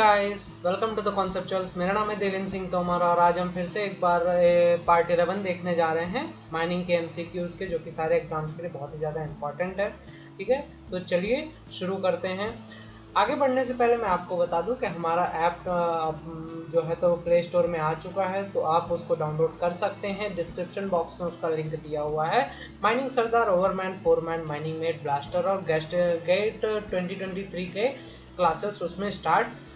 Guys, welcome to the कॉन्सेप्चुअल्स। मेरा नाम है देवेंद्र सिंह तोमर और आज हम फिर से एक बार पार्ट 11 देखने जा रहे हैं माइनिंग के MCQs के, जो कि सारे एग्जाम्स के लिए बहुत ही ज़्यादा इम्पॉर्टेंट है। ठीक है, तो चलिए शुरू करते हैं। आगे बढ़ने से पहले मैं आपको बता दूं कि हमारा ऐप जो है तो प्ले स्टोर में आ चुका है, तो आप उसको डाउनलोड कर सकते हैं। डिस्क्रिप्शन बॉक्स में उसका लिंक दिया हुआ है। Mining sardar, overman, foreman, mining mate, blaster और गेट 2023 के क्लासेस उसमें स्टार्ट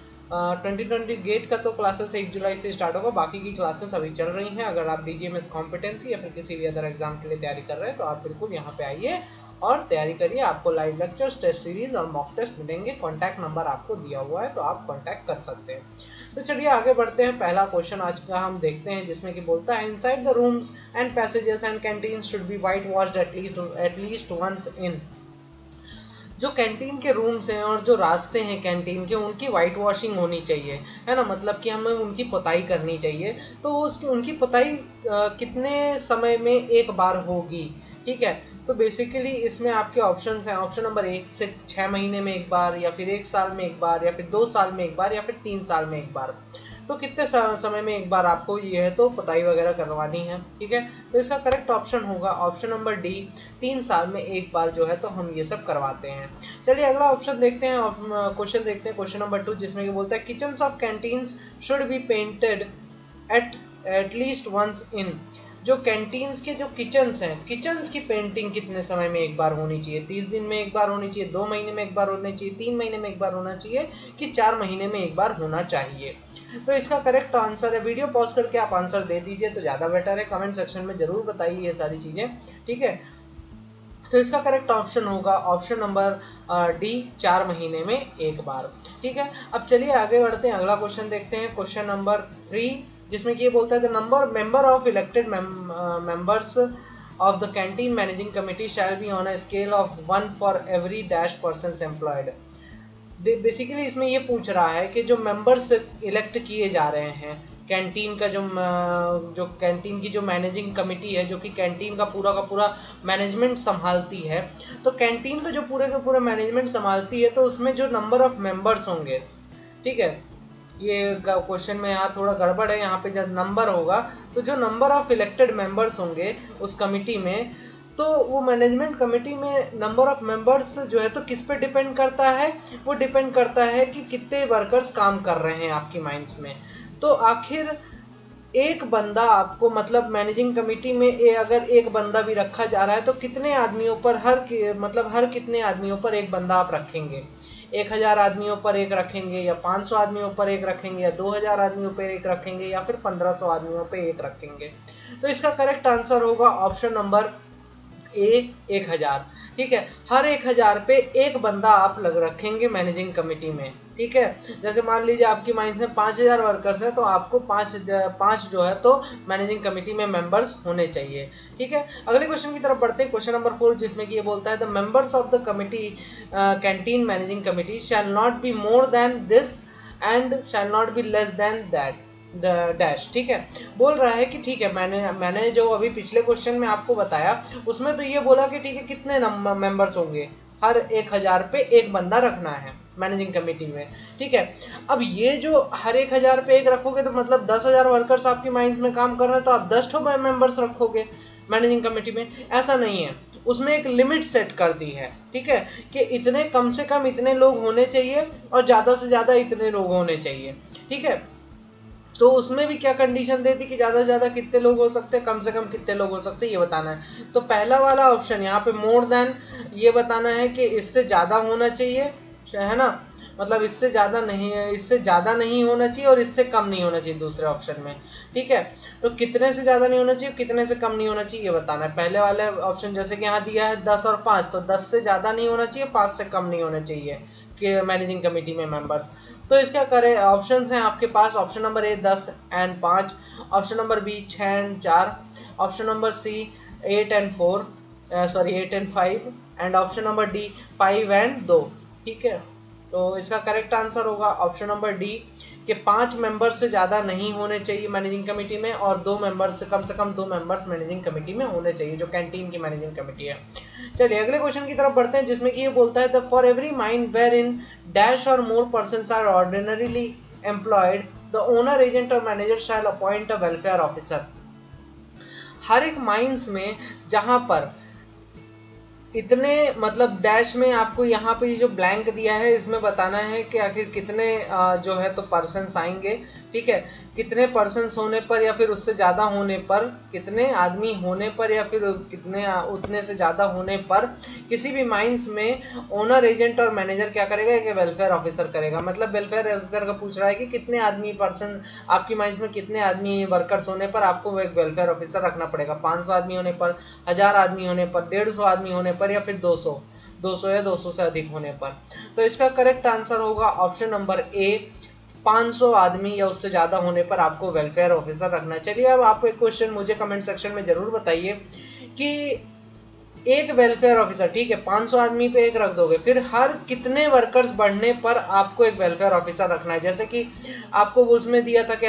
2020 गेट का तो क्लासेस 1 जुलाई से स्टार्ट होगा। बाकी की क्लासेस अभी चल रही हैं। अगर आप DGMS कॉम्पिटेंसी या फिर किसी भी अदर एग्जाम के लिए तैयारी कर रहे हैं तो आप बिल्कुल यहाँ पे आइए और तैयारी करिए। आपको लाइव लेक्चर्स, टेस्ट सीरीज और मॉक टेस्ट मिलेंगे। कॉन्टैक्ट नंबर आपको दिया हुआ है, तो आप कॉन्टैक्ट कर सकते हैं। तो चलिए आगे बढ़ते हैं। पहला क्वेश्चन आज का हम देखते हैं, जिसमें कि बोलता है inside the rooms and passages and canteen should be white washed at least once in. जो कैंटीन के रूम्स हैं और जो रास्ते हैं कैंटीन के, उनकी वाइट वॉशिंग होनी चाहिए, है ना। मतलब कि हमें उनकी पुताई करनी चाहिए। तो उसकी उनकी पुताई कितने समय में एक बार होगी, ठीक है। तो बेसिकली इसमें आपके ऑप्शंस हैं। ऑप्शन नंबर 1 से 6 महीने में एक बार, या फिर 1 साल में एक बार, या फिर 2 साल में एक बार, या फिर 3 साल में एक बार। तो कितने समय में एक बार आपको ये है तो पुताई वगैरह करवानी है, ठीक है। तो इसका करेक्ट ऑप्शन होगा ऑप्शन नंबर डी, 3 साल में एक बार जो है तो हम ये सब करवाते हैं। चलिए अगला ऑप्शन देखते हैं, क्वेश्चन देखते हैं, क्वेश्चन नंबर 2, जिसमें कि बोलता है kitchens of canteens should be painted at least once in. जो कैंटीन्स के जो किचन्स हैं, किचन्स की पेंटिंग कितने समय में एक बार होनी चाहिए? 30 दिन में एक बार होनी चाहिए, 2 महीने में एक बार होनी चाहिए, 3 महीने में एक बार होना चाहिए, कि 4 महीने में एक बार होना चाहिए? तो इसका करेक्ट आंसर है, वीडियो पॉज करके आप आंसर दे दीजिए तो ज़्यादा बेटर है। कमेंट सेक्शन में ज़रूर बताइए ये सारी चीज़ें, ठीक है। तो इसका करेक्ट ऑप्शन होगा ऑप्शन नंबर डी, 4 महीने में एक बार, ठीक है। अब चलिए आगे बढ़ते हैं, अगला क्वेश्चन देखते हैं, क्वेश्चन नंबर 3, जिसमें कि ये बोलता है the number member of elected members of the canteen managing committee shall be on a scale of 1 for every dash persons employed. Basically इसमें ये पूछ रहा है कि जो मेंबर्स इलेक्ट किए जा रहे हैं कैंटीन का, जो कैंटीन की जो मैनेजिंग कमेटी है, जो कि कैंटीन का पूरा मैनेजमेंट संभालती है, तो कैंटीन का जो पूरे का पूरा मैनेजमेंट संभालती है, तो उसमें जो नंबर ऑफ मेंबर्स होंगे, ठीक है। ये क्वेश्चन में यहाँ थोड़ा गड़बड़ है, यहाँ पे जब नंबर होगा तो जो नंबर ऑफ इलेक्टेड मेंबर्स होंगे उस कमेटी में, तो वो मैनेजमेंट कमेटी में नंबर ऑफ मेंबर्स जो है तो किस पे डिपेंड करता है? वो डिपेंड करता है कि कितने वर्कर्स काम कर रहे हैं आपकी माइंस में। तो आखिर एक बंदा आपको, मतलब मैनेजिंग कमेटी में अगर एक बंदा भी रखा जा रहा है, तो कितने आदमियों पर हर कितने आदमियों पर एक बंदा आप रखेंगे? 1000 आदमियों पर एक रखेंगे, या 500 आदमियों पर एक रखेंगे, या 2000 आदमियों पर एक रखेंगे, या फिर 1500 आदमियों पर एक रखेंगे? तो इसका करेक्ट आंसर होगा ऑप्शन नंबर ए, 1000, ठीक है। हर 1000 पे एक बंदा आप लग रखेंगे मैनेजिंग कमेटी में, ठीक है। जैसे मान लीजिए आपकी माइंस में 5000 वर्कर्स हैं, तो आपको 5 जो है तो मैनेजिंग कमेटी में मेंबर्स होने चाहिए, ठीक है। अगले क्वेश्चन की तरफ बढ़ते हैं, क्वेश्चन नंबर 4, जिसमें कि ये बोलता है the members of the committee canteen managing committee shall not be more than this and shall not be less than that dash, ठीक है। बोल रहा है कि ठीक है, मैंने जो अभी पिछले क्वेश्चन में आपको बताया, उसमें तो ये बोला कि ठीक है कितने मेंबर्स होंगे, हर 1000 पे एक बंदा रखना है मैनेजिंग कमेटी में, ठीक है। अब ये जो हर 1000 पे एक रखोगे, तो मतलब 10000 वर्कर्स आपकी माइंस में काम कर रहे हैं, तो आप 10 मेंबर्स रखोगे मैनेजिंग कमेटी में? ऐसा नहीं है, उसमें एक लिमिट सेट कर दी है, ठीक है, कि इतने कम से कम इतने लोग होने चाहिए और ज़्यादा से ज़्यादा इतने लोग होने चाहिए, ठीक है। तो उसमें भी क्या कंडीशन देती कि ज़्यादा से ज़्यादा कितने लोग हो सकते हैं, कम से कम कितने लोग हो सकते हैं, ये बताना है। तो पहला वाला ऑप्शन यहाँ पे मोर देन, ये बताना है कि इससे ज़्यादा होना चाहिए, है ना, मतलब इससे ज़्यादा नहीं होना चाहिए और इससे कम नहीं होना चाहिए दूसरे ऑप्शन में, ठीक है। तो कितने से ज़्यादा नहीं होना चाहिए, कितने से कम नहीं होना चाहिए, ये बताना है। पहले वाले ऑप्शन जैसे कि यहाँ दिया है 10 और 5, तो 10 से ज़्यादा नहीं होना चाहिए, 5 से कम नहीं होना चाहिए कि मैनेजिंग कमेटी में मेंबर्स। तो इसका करें ऑप्शंस हैं आपके पास, option number A 10 and 5, option number B 6 and 4, option number C 8 and 5, and option number D 5 and 2, ठीक है। तो इसका करेक्ट आंसर होगा ऑप्शन नंबर डी कि 5 मेंबर्स से ज़्यादा नहीं होने चाहिए मैनेजिंग कमेटी में, और 2 मेंबर्स से कम 2 मेंबर्स मैनेजिंग कमेटी में होने चाहिए जो कैंटीन की मैनेजिंग कमेटी है। चलिए अगले क्वेश्चन की तरफ बढ़ते हैं जिसमें कि ये बोलता है the for every mine where in dash और more persons are ordinarily employed the owner agent और manager shall appoint a welfare officer. हर एक माइंस में जहाँ पर इतने मतलब डैश में आपको यहाँ पे ये जो ब्लैंक दिया है इसमें बताना है कि आखिर कितने जो है तो पर्सन्स आएंगे, ठीक है, कितने पर्सन्स होने पर या फिर उससे ज़्यादा होने पर, कितने आदमी होने पर या फिर कितने उतने से ज़्यादा होने पर किसी भी माइंस में ओनर एजेंट और मैनेजर क्या करेगा कि वेलफेयर ऑफिसर करेगा। मतलब वेलफेयर ऑफिसर का पूछ रहा है कि कितने आदमी पर्सन आपकी माइंस में कितने आदमी वर्कर्स होने पर आपको एक वेलफेयर ऑफिसर रखना पड़ेगा। 500 आदमी होने पर, 1000 आदमी होने पर, 150 आदमी होने पर या फिर 200 या 200 से अधिक होने पर। तो इसका करेक्ट आंसर होगा ऑप्शन नंबर ए 500 आदमी या उससे ज़्यादा होने पर आपको वेलफेयर ऑफिसर रखना। चलिए अब आप एक क्वेश्चन मुझे कमेंट सेक्शन में ज़रूर बताइए कि एक वेलफेयर ऑफिसर, ठीक है, 500 आदमी पे एक रख दोगे, फिर हर कितने वर्कर्स बढ़ने पर आपको एक वेलफेयर ऑफिसर रखना है। जैसे कि आपको उसमें दिया था कि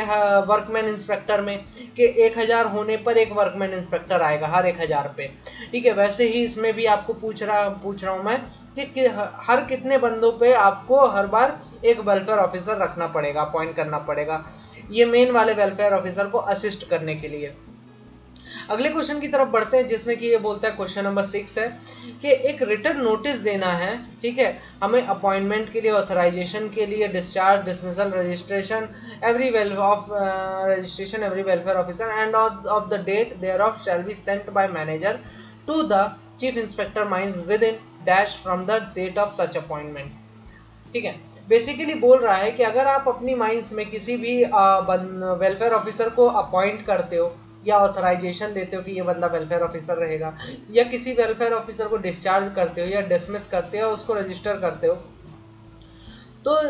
वर्कमैन इंस्पेक्टर में कि 1000 होने पर एक वर्कमैन इंस्पेक्टर आएगा हर 1000 पे, ठीक है, वैसे ही इसमें भी आपको पूछ रहा हूँ मैं कि हर कितने बंदों पे आपको हर बार एक वेलफेयर ऑफिसर रखना पड़ेगा, अपॉइंट करना पड़ेगा, ये मेन वाले वेलफेयर ऑफिसर को असिस्ट करने के लिए। अगले क्वेश्चन की तरफ बढ़ते हैं जिसमें कि ये बोलता है क्वेश्चन नंबर 6 है कि एक रिटर्न नोटिस देना है, ठीक है, हमें अपॉइंटमेंट के लिए, ऑथराइजेशन के लिए, discharge, dismissal, registration every welfare officer and of the date there of shall be sent by manager to the chief inspector mines within dash from the date of such appointment, ठीक है। Basically बोल रहा है कि अगर आप अपनी mines में किसी भी वेलफेयर ऑफिसर को अपॉइंट करते हो या ऑथराइजेशन देते हो कि ये बंदा वेलफेयर ऑफिसर रहेगा, या किसी वेलफेयर ऑफिसर को डिस्चार्ज करते हो या डिसमिस करते हो, उसको रजिस्टर करते हो, तो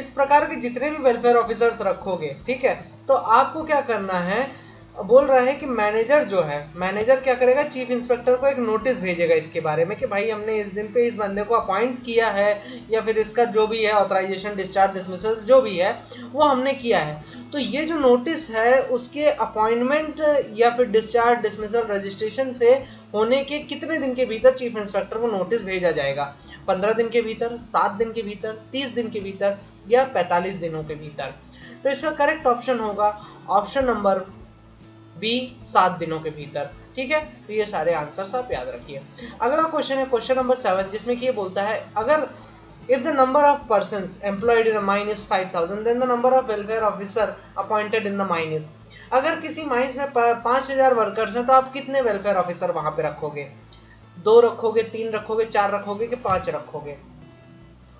इस प्रकार के जितने भी वेलफेयर ऑफिसर्स रखोगे, ठीक है, तो आपको क्या करना है, बोल रहा है कि मैनेजर जो है, मैनेजर क्या करेगा, चीफ इंस्पेक्टर को एक नोटिस भेजेगा इसके बारे में कि भाई हमने इस दिन पे इस बंदे को अपॉइंट किया है या फिर इसका जो भी है ऑथराइजेशन, डिस्चार्ज, डिसमिसल जो भी है वो हमने किया है। तो ये जो नोटिस है उसके अपॉइंटमेंट या फिर डिस्चार्ज, डिसमिसल, रजिस्ट्रेशन से होने के कितने दिन के भीतर चीफ इंस्पेक्टर को नोटिस भेजा जाएगा, 15 दिन के भीतर, 7 दिन के भीतर, 30 दिन के भीतर या 45 दिनों के भीतर। तो इसका करेक्ट ऑप्शन होगा ऑप्शन नंबर बी 7 दिनों के भीतर, ठीक है। तो ये सारे आंसर्स आप याद रखिए। अगला क्वेश्चन है क्वेश्चन नंबर 7 जिसमें कि ये बोलता है अगर if the number of persons employed in the mine is 5000 then the number of welfare officer appointed in the mine is, अगर किसी माइंस में 5000 वर्कर्स हैं तो आप कितने वेलफेयर ऑफिसर वहां पे रखोगे, 2 रखोगे, 3 रखोगे, 4 रखोगे कि 5 रखोगे।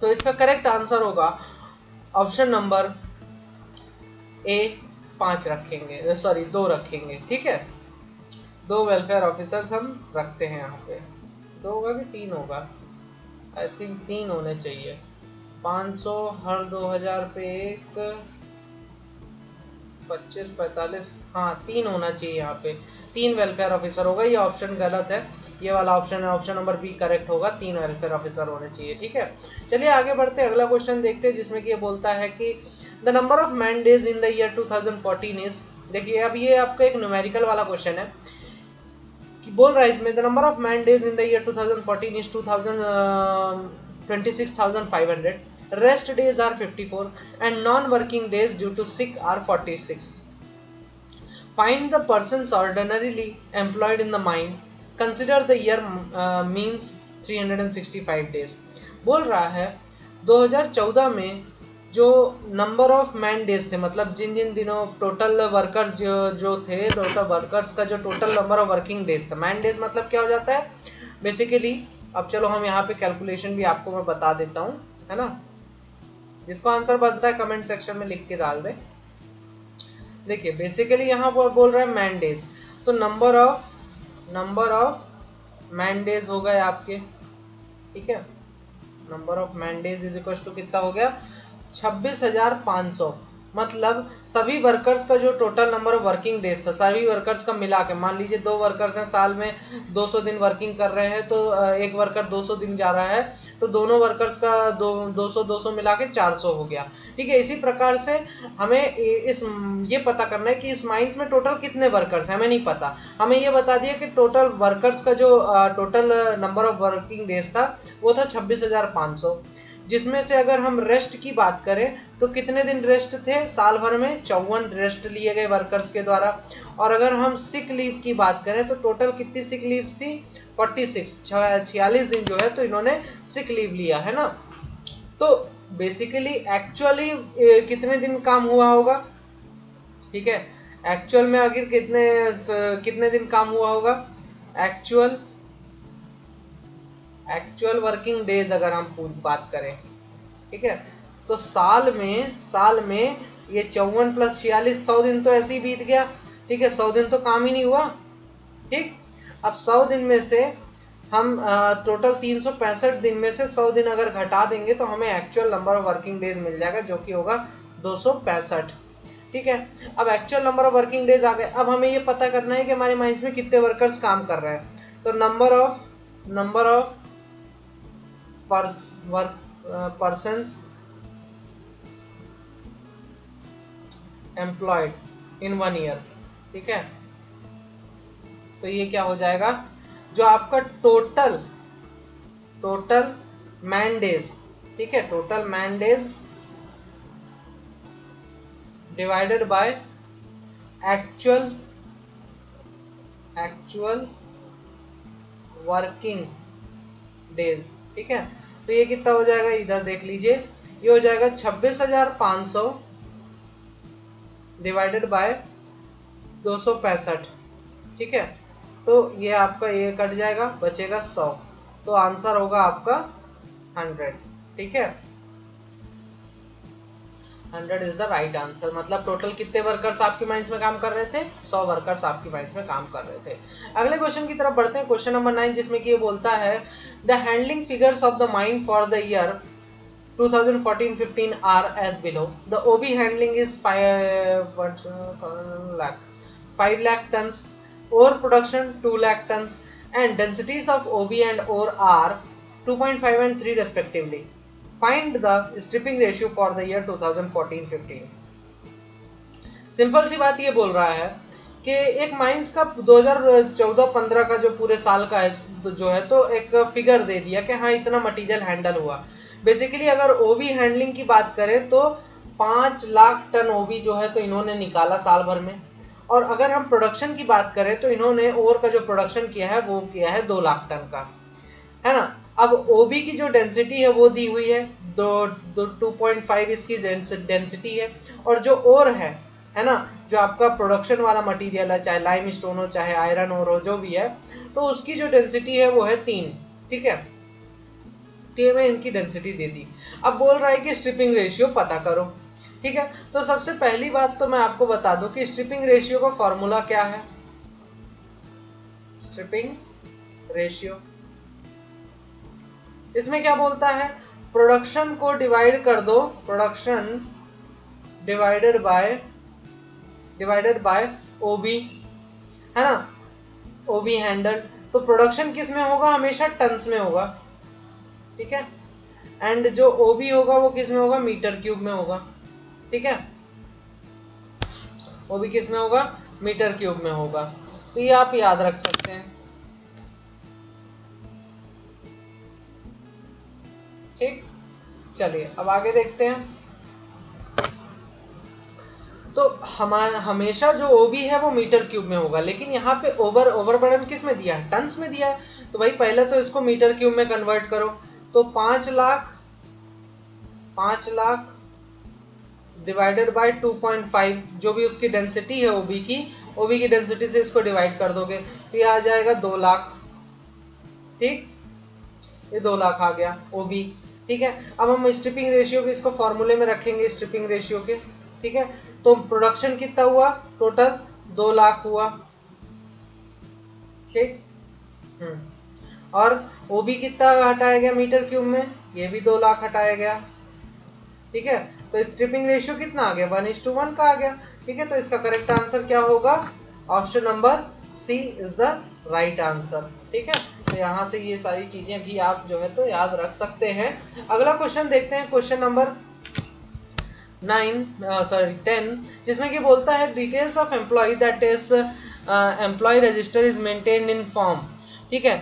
तो इसका करेक्ट आंसर होगा ऑप्शन नंबर ए 5 रखेंगे, सॉरी 2 रखेंगे, ठीक है, 2 वेलफेयर ऑफिसर्स हम रखते हैं यहाँ पे। 2 होगा कि 3 होगा, आई थिंक 3 होने चाहिए। 500 हर 2000 पे एक, 25 45, हाँ 3 होना चाहिए यहाँ पे, 3 वेलफेयर ऑफिसर होगा। ये ऑप्शन गलत है, ये वाला ऑप्शन है ऑप्शन नंबर बी करेक्ट होगा, 3 वेलफेयर ऑफिसर होने चाहिए, ठीक है। चलिए आगे बढ़ते हैं, अगला क्वेश्चन देखते हैं जिसमें कि ये बोलता है कि the number of man days in the year 2014 is, देखिए अब ये आपका एक न्यूमेरिकल वाला क्वेश्चन है कि बोल रहा है इसमें the number of man days in the year 2014 is 26,500, rest days are 54 and non working days due to sick are 46। Find the persons ordinarily employed in the mine, consider the year means 365 days. बोल रहा है 2014 में जो number of man days थे, मतलब जिन जिन दिनों total workers जो थे, टोटल वर्कर्स का जो total number of working days था, मैन डेज मतलब क्या हो जाता है बेसिकली। अब चलो हम यहाँ पे कैलकुलेशन भी आपको मैं बता देता हूँ, है ना, जिसको आंसर बनता है कमेंट सेक्शन में लिख के डाल दें। देखिए बेसिकली यहाँ पर बोल रहा है मैन डेज, तो नंबर ऑफ मैन डेज हो गए आपके, ठीक है, number of man days is equal to कितना हो गया 26,500 मतलब सभी वर्कर्स का जो total number of working days था, सभी वर्कर्स का मिला के, मान लीजिए दो वर्कर्स हैं, साल में 200 दिन वर्किंग कर रहे हैं, तो एक वर्कर 200 दिन जा रहा है, तो दोनों वर्कर्स का 200 मिला के 400 हो गया। ठीक है, इसी प्रकार से हमें ये पता करना है कि इस माइंस में टोटल कितने वर्कर्स हैं, हमें नहीं पता। हमें ये बता दिया कि टोटल वर्कर्स का जो total number of working days था वो था 26,500, जिसमें से अगर हम रेस्ट की बात करें तो कितने दिन रेस्ट थे, साल भर में 54 रेस्ट लिए गए वर्कर्स के द्वारा। और अगर हम सिक लीव की बात करें तो टोटल कितनी सिक लीव्स थी, 46 दिन जो है तो इन्होंने सिक लीव लिया है ना। तो बेसिकली एक्चुअली कितने दिन काम हुआ होगा, ठीक है, एक्चुअल में आखिर कितने दिन काम हुआ होगा, एक्चुअल वर्किंग डेज अगर हम बात करें, ठीक है, तो साल में ये 54 + 46 100 दिन तो ऐसे ही बीत गया। ठीक है, 100 दिन तो काम ही नहीं हुआ। ठीक, अब 100 दिन में से हम टोटल 365 दिन में से 100 दिन अगर घटा देंगे तो हमें actual number of working days मिल जाएगा, जो कि होगा 265। ठीक है, अब actual number of working days आ गए। अब हमें ये पता करना है कि हमारे माइंस में कितने वर्कर्स काम कर रहे हैं, तो number of persons employed in 1 year। ठीक है, तो ये क्या हो जाएगा, जो आपका टोटल मैन डेज, ठीक है, total man days divided by actual working days. ठीक है, तो ये कितना हो जाएगा, इधर देख लीजिए, ये हो जाएगा 26,500 डिवाइडेड बाय 265। ठीक है, तो ये आपका ये कट जाएगा, बचेगा 100, तो आंसर होगा आपका 100। ठीक है, 100 इज द राइट आंसर। मतलब टोटल कितने वर्कर्स आपके माइंस में काम कर रहे थे, 100 वर्कर्स आपके माइंस में काम कर रहे थे। अगले क्वेश्चन की तरफ बढ़ते हैं, क्वेश्चन नंबर 9, जिसमें कि ये बोलता है the handling figures of the mine for the year 2014-15 are as below. The OB handling is 5 lakh tons, ore production 2 lakh tons and densities of OB and ore are 2.5 and 3 respectively. Find the stripping ratio for the year 2014-15। Simple सी बात ये बोल रहा है कि एक mines का 2014-15 का जो पूरे साल का है जो है, तो एक फिगर दे दिया कि हाँ इतना मटेरियल हैंडल हुआ। बेसिकली अगर ओबी हैंडलिंग की बात करें तो 5 लाख टन ओबी जो है तो इन्होंने निकाला साल भर में। और अगर हम प्रोडक्शन की बात करें तो इन्होंने ओर का जो प्रोडक्शन किया है वो किया है 2 लाख टन का, है ना। अब ओबी की जो डेंसिटी है वो दी हुई है 2.5 इसकी डेंसिटी है। और जो ओर है ना, जो आपका प्रोडक्शन वाला मटेरियल है, चाहे लाइम स्टोन हो चाहे आयरन ओर हो जो भी है, तो उसकी जो डेंसिटी है वो है 3। ठीक है, तो मैं इनकी डेंसिटी दे दी। अब बोल रहा है कि स्ट्रिपिंग रेशियो पता करो। ठीक है, तो सबसे पहली बात तो मैं आपको बता दूं कि स्ट्रिपिंग रेशियो का फॉर्मूला क्या है। स्ट्रिपिंग रेशियो इसमें क्या बोलता है, प्रोडक्शन को डिवाइड कर दो, प्रोडक्शन डिवाइडेड बाय ओबी, है ना, ओबी हैंडल। तो प्रोडक्शन किस में होगा, हमेशा टन्स में होगा। ठीक है, एंड जो ओबी होगा वो किस में होगा, मीटर क्यूब में होगा। ठीक है, ओबी किस में होगा, मीटर क्यूब में होगा। तो ये आप याद रख सकते हैं। ठीक, चलिए अब आगे देखते हैं। तो हमेशा जो ओबी है वो मीटर क्यूब में होगा, लेकिन यहाँ पे ओवरबर्डन किस में दिया है, टन्स में दिया है। तो भाई पहले तो इसको मीटर क्यूब में कन्वर्ट करो। तो 5 लाख डिवाइडेड बाय 2.5, जो भी उसकी डेंसिटी है ओबी की डेंसिटी से इसको डिवाइड कर दोगे तो ये आ जाएगा 2 लाख। ठीक, ये 2 लाख आ गया ओबी। ठीक है, अब हम स्ट्रिपिंग रेशियो के इसको फॉर्मूले में रखेंगे, स्ट्रिपिंग रेशियो के। ठीक है, तो प्रोडक्शन कितना हुआ, टोटल 2 लाख हुआ। ठीक, और ओबी कितना हटाया गया मीटर क्यूब में, ये भी 2 लाख हटाया गया। ठीक है। तो स्ट्रिपिंग रेशियो कितना आ गया, 1:1 का आ गया, ठीक है। तो इसका करेक्ट आंसर क्या होगा, option number C is the right answer, ठीक है। तो यहाँ से ये सारी चीजें भी आप जो है तो याद रख सकते हैं। अगला क्वेश्चन देखते हैं, क्वेश्चन नंबर 10, जिसमें कि बोलता है details of employee that is employee register is maintained in form, ठीक है।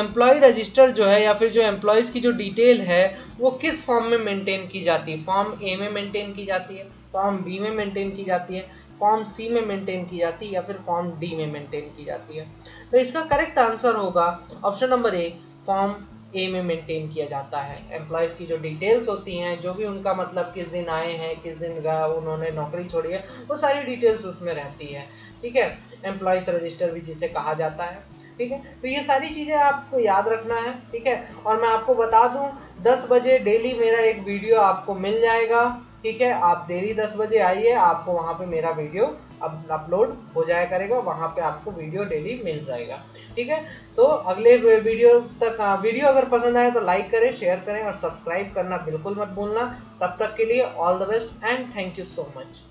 एम्प्लॉय रजिस्टर जो है या फिर जो एम्प्लॉयज़ की जो डिटेल है वो किस फॉर्म में मेंटेन की जाती है, फॉर्म ए में मेंटेन की जाती है, फॉर्म बी में मेंटेन की जाती है, फॉर्म सी में मेंटेन की जाती है या फिर फॉर्म डी में मेंटेन की जाती है। तो इसका करेक्ट आंसर होगा option number A, form A में मेंटेन किया जाता है। एम्प्लॉयज़ की जो डिटेल्स होती हैं, जो भी उनका मतलब किस दिन आए हैं, किस दिन उन्होंने नौकरी छोड़ी है, वो सारी डिटेल्स उसमें रहती है, ठीक है। एम्प्लॉयज़ रजिस्टर भी जिसे कहा जाता है, ठीक है। तो ये सारी चीज़ें आपको याद रखना है, ठीक है। और मैं आपको बता दूं 10 बजे डेली मेरा एक वीडियो आपको मिल जाएगा, ठीक है। आप डेली 10 बजे आइए, आपको वहाँ पे मेरा वीडियो अब अपलोड हो जाया करेगा, वहाँ पे आपको वीडियो डेली मिल जाएगा, ठीक है। तो अगले वीडियो तक, वीडियो अगर पसंद आए तो लाइक करें, शेयर करें और सब्सक्राइब करना बिल्कुल मत भूलना। तब तक के लिए all the best and thank you so much.